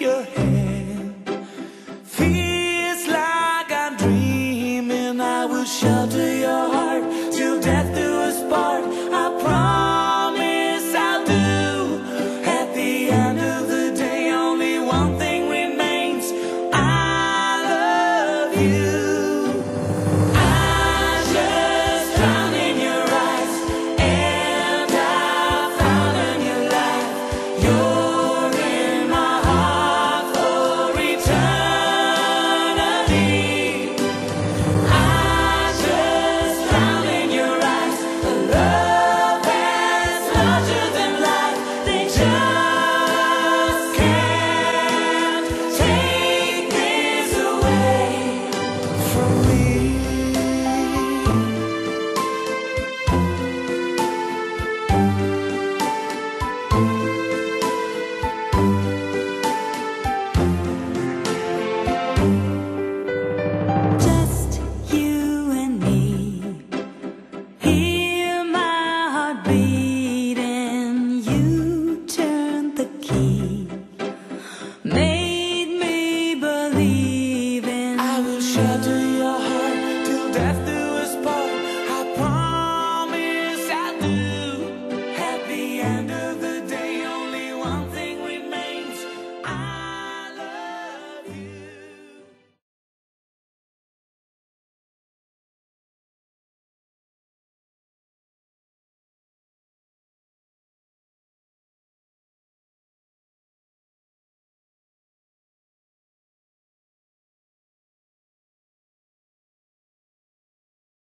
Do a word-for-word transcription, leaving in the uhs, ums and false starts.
your hand.